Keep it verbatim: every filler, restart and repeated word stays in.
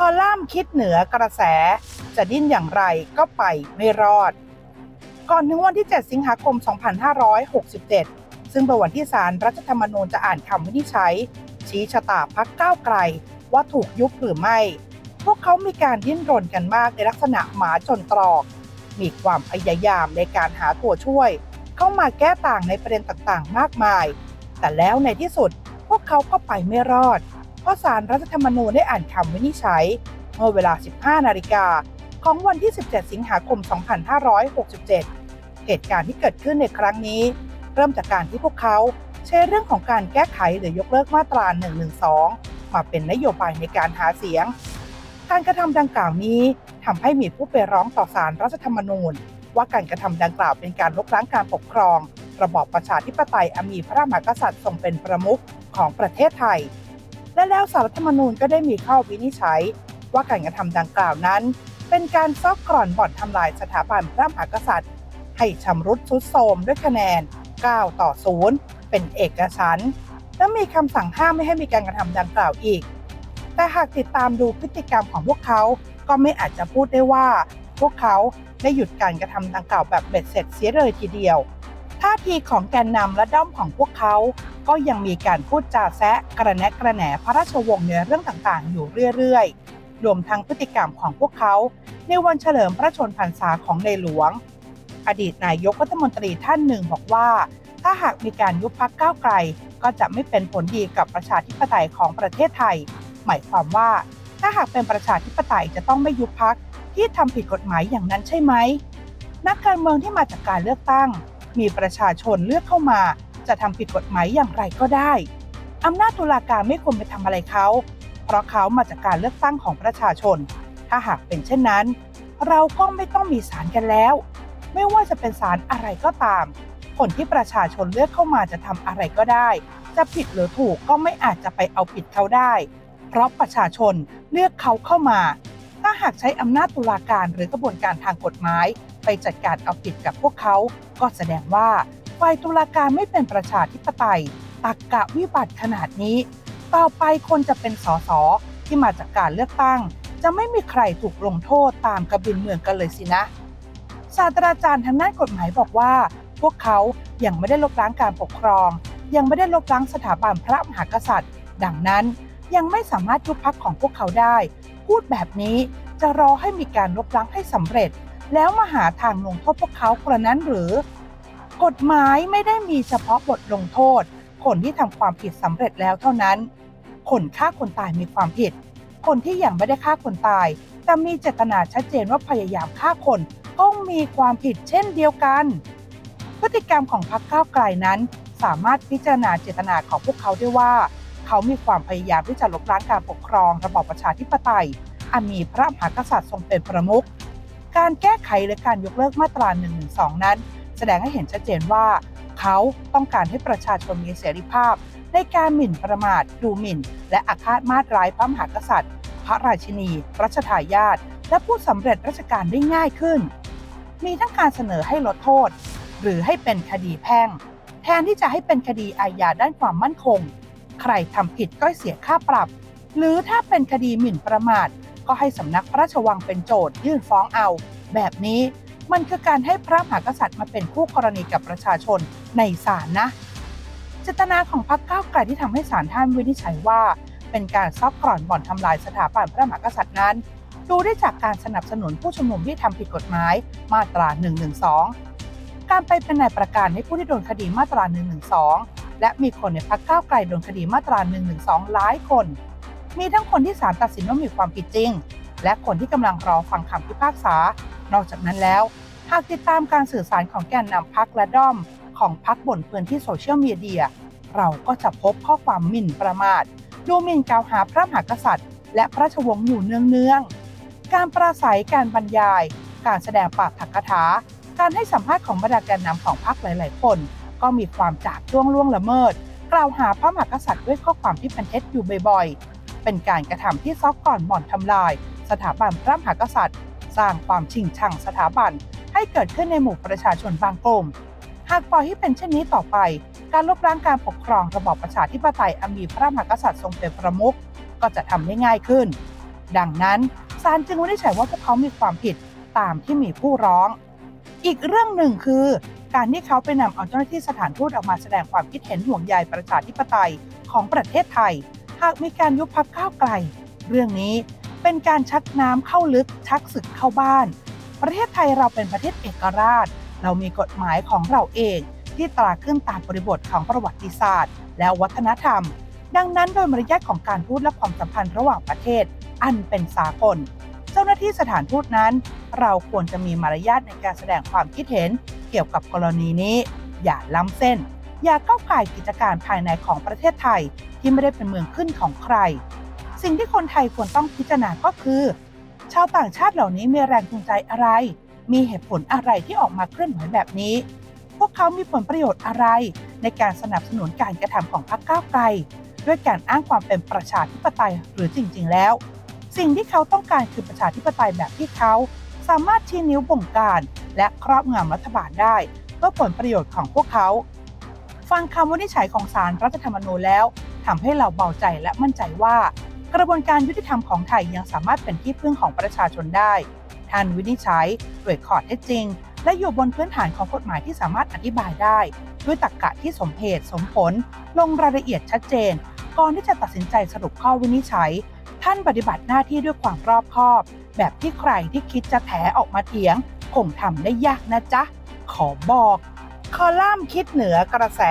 คอลัมน์คิดเหนือกระแสจะดิ้นอย่างไรก็ไปไม่รอดก่อนถึงวันที่เจ็ดสิงหาคมสองพันห้าร้อยหกสิบเจ็ดซึ่งเป็นวันที่ศาลรัฐธรรมนูญจะอ่านคำวินิจฉัยชี้ชะตาพรรคก้าวไกลว่าถูกยุบหรือไม่พวกเขามีการดิ้นรนกันมากในลักษณะหมาจนตรอกมีความพยายามในการหาตัวช่วยเข้ามาแก้ต่างในประเด็นต่างๆมากมายแต่แล้วในที่สุดพวกเขาก็ไปไม่รอดเพราะศาลรัฐธรรมนูญได้อ่านคำวินิจฉัยเมื่อเวลา สิบห้านาฬิกาของวันที่สิบเจ็ดสิงหาคมสองพันห้าร้อยหกสิบเจ็ดเหตุการณ์ที่เกิดขึ้นในครั้งนี้เริ่มจากการที่พวกเขาใช้เรื่องของการแก้ไขหรือยกเลิกมาตรา หนึ่งหนึ่งสอง มาเป็นนโยบายในการหาเสียงการกระทำดังกล่าวนี้ทำให้มีผู้ไปร้องต่อศาลรัฐธรรมนูญว่าการกระทำดังกล่าวเป็นการลบล้างการปกครองระบอบประชาธิปไตยอันมีพระมหากษัตริย์ทรงเป็นประมุขของประเทศไทยและแล้วศาลรัฐธรรมนูญก็ได้มีข้อวินิจฉัยว่าการกระทำดังกล่าวนั้นเป็นการซอกกร่อนบ่อนทำลายสถาบันพระมหากษัตริย์ให้ชำรุดทรุดโทรมด้วยคะแนนเก้าต่อศูนย์เป็นเอกฉันท์และมีคำสั่งห้ามไม่ให้มีการกระทำดังกล่าวอีกแต่หากติดตามดูพฤติกรรมของพวกเขาก็ไม่อาจจะพูดได้ว่าพวกเขาได้หยุดการกระทำดังกล่าวแบบเบ็ดเสร็จเสียเลยทีเดียวท่าทีของแกนนำและด้อมของพวกเขาก็ยังมีการพูดจาแซะกระแนะกระแหน่พระราชวงศ์ในเรื่องต่างๆอยู่เรื่อยๆรวมทั้งพฤติกรรมของพวกเขาในวันเฉลิมพระชนมพรรษาของในหลวงอดีตนายกรัฐมนตรีท่านหนึ่งบอกว่าถ้าหากมีการยุบพรรคก้าวไกลก็จะไม่เป็นผลดีกับประชาธิปไตยของประเทศไทยหมายความว่าถ้าหากเป็นประชาธิปไตยจะต้องไม่ยุบพรรคที่ทำผิดกฎหมายอย่างนั้นใช่ไหมนักการเมืองที่มาจากการเลือกตั้งมีประชาชนเลือกเข้ามาจะทำผิดกฎหมายอย่างไรก็ได้อำนาจตุลาการไม่ควรไปทำอะไรเขาเพราะเขามาจากการเลือกตั้งของประชาชนถ้าหากเป็นเช่นนั้นเราก็ไม่ต้องมีศาลกันแล้วไม่ว่าจะเป็นศาลอะไรก็ตามคนที่ประชาชนเลือกเข้ามาจะทำอะไรก็ได้จะผิดหรือถูกก็ไม่อาจจะไปเอาผิดเขาได้เพราะประชาชนเลือกเขาเข้ามาถ้าหากใช้อำนาจตุลาการหรือกระบวนการทางกฎหมายไปจัดการเอาผิดกับพวกเขาก็แสดงว่าฝ่ายตุลาการไม่เป็นประชาธิปไตยตรรกะวิบัติขนาดนี้ต่อไปคนจะเป็นสสที่มาจากการเลือกตั้งจะไม่มีใครถูกลงโทษตามกฎบินเมืองกันเลยสินะศาสตราจารย์ทางด้านกฎหมายบอกว่าพวกเขายังไม่ได้ลบล้างการปกครองยังไม่ได้ลบล้างสถาบันพระมหากษัตริย์ดังนั้นยังไม่สามารถยุบพรรคของพวกเขาได้พูดแบบนี้จะรอให้มีการลบล้างให้สำเร็จแล้วมาหาทางลงโทษพวกเขากระนั้นหรือกฎหมายไม่ได้มีเฉพาะบทลงโทษคนที่ทำความผิดสำเร็จแล้วเท่านั้นคนฆ่าคนตายมีความผิดคนที่ยังไม่ได้ฆ่าคนตายแต่มีเจตนาชัดเจนว่าพยายามฆ่าคนก็มีความผิดเช่นเดียวกันพฤติกรรมของพรรคก้าวไกลนั้นสามารถพิจารณาเจตนาของพวกเขาได้ว่าเขามีความพยายามที่จะลบล้างการปกครองระบอบประชาธิปไตยอันมีพระมหากษัตริย์ทรงเป็นประมุขการแก้ไขหรือการยกเลิกมาตรา หนึ่งหนึ่งสอง นั้นแสดงให้เห็นชัดเจนว่าเขาต้องการให้ประชาชนมีเสรีภาพในการหมิ่นประมาทดูหมิ่นและอาฆาตมาตร้ายพระมหากษัตริย์พระราชินีรัชทายาทและผู้สำเร็จราชการได้ง่ายขึ้นมีทั้งการเสนอให้ลดโทษหรือให้เป็นคดีแพ่งแทนที่จะให้เป็นคดีอาญาด้านความมั่นคงใครทำผิดก็เสียค่าปรับหรือถ้าเป็นคดีหมิ่นประมาทก็ให้สำนักพระราชวังเป็นโจทยื่นฟ้องเอาแบบนี้มันคือการให้พระมหากษัตริย์มาเป็นคู่กรณีกับประชาชนในศาลนะเจตนาของพรรคก้าวไกลที่ทำให้ศาลท่านวินิจฉัยว่าเป็นการซอกกร่อนบ่อนทำลายสถาบันพระมหากษัตริย์นั้นดูได้จากการสนับสนุนผู้ชุมนุมที่ทำผิดกฎหมายมาตรา หนึ่งหนึ่งสอง การไปเป็นนายประกันให้ผู้ที่โดนคดีมาตรา หนึ่งหนึ่งสอง และมีคนในพรรคก้าวไกลโดนคดีมาตรา หนึ่งหนึ่งสอง หลายคนมีทั้งคนที่ศาลตัดสินว่ามีความผิดจริงและคนที่กำลังรอฟังคำพิพากษานอกจากนั้นแล้วหากติดตามการสื่อสารของแกนนำพรรคและด้อมของพรรคบนพื้นที่โซเชียลมีเดียเราก็จะพบข้อความหมิ่นประมาทดูหมิ่นกล่าวหาพระมหากษัตริย์และพระราชวงศ์อยู่เนืองๆการปราศัยการบรรยายการแสดงปาฐกถาการให้สัมภาษณ์ของบรรดาแกนนำของพรรคหลายๆคนก็มีความจาบจ้วงล่วงละเมิดกล่าวหาพระมหากษัตริย์ด้วยข้อความที่เป็นเท็จอยู่บ่อยๆเป็นการกระทำที่ซอกก่อนบ่อนทำลายสถาบันพระมหากษัตริย์สร้างความชิงชังสถาบันให้เกิดขึ้นในหมู่ประชาชนบางกลุ่มหากปล่อยให้เป็นเช่นนี้ต่อไปการลบล้างการปกครองระบอบประชาธิปไตยอันมีพระมหากษัตริย์ทรงเป็นประมุขก็จะทำได้ง่ายขึ้น ดังนั้นศาลจึงวินิจฉัยว่าพวกเขามีความผิดตามที่มีผู้ร้องอีกเรื่องหนึ่งคือการที่เขาไปนำเอาเจ้าหน้าที่สถานทูตออกมาแสดงความคิดเห็นห่วงใยประชาธิปไตยของประเทศไทยหากมีการยุบพรรคก้าวไกลเรื่องนี้เป็นการชักน้ำเข้าลึกชักศึกเข้าบ้านประเทศไทยเราเป็นประเทศเอกราชเรามีกฎหมายของเราเองที่ตราขึ้นตามบริบทของประวัติศาสตร์และวัฒนธรรมดังนั้นโดยมารยาทของการทูตและความสัมพันธ์ระหว่างประเทศอันเป็นสากลเจ้าหน้าที่สถานทูตนั้นเราควรจะมีมารยาทในการแสดงความคิดเห็นเกี่ยวกับกรณีนี้อย่าล้ำเส้นอย่าก้าวก่ายกิจการภายในของประเทศไทยที่ไม่ได้เป็นเมืองขึ้นของใครสิ่งที่คนไทยควรต้องพิจารณาก็คือชาวต่างชาติเหล่านี้มีแรงจูงใจอะไรมีเหตุผลอะไรที่ออกมาเคลื่อนไหวแบบนี้พวกเขามีผลประโยชน์อะไรในการสนับสนุนการกระทำของพรรคก้าวไกลด้วยการอ้างความเป็นประชาธิปไตยหรือจริงๆแล้วสิ่งที่เขาต้องการคือประชาธิปไตยแบบที่เขาสามารถชี้นิ้วบงการและครอบงำรัฐบาลได้เพื่อผลประโยชน์ของพวกเขาฟังคำวินิจฉัยของศาลรัฐธรรมนูญแล้วทำให้เราเบาใจและมั่นใจว่ากระบวนการยุติธรรมของไทยยังสามารถเป็นที่พึ่งของประชาชนได้ท่านวินิจฉัยด้วยข้อเท็จจริงและอยู่บนพื้นฐานของกฎหมายที่สามารถอธิบายได้ด้วยตรรกะที่สมเหตุสมผลลงรายละเอียดชัดเจนก่อนที่จะตัดสินใจสรุปข้อวินิจฉัยท่านปฏิบัติหน้าที่ด้วยความรอบคอบแบบที่ใครที่คิดจะแถออกมาเถียงคงทำได้ยากนะจ๊ะขอบอกคอลัมน์คิดเหนือกระแส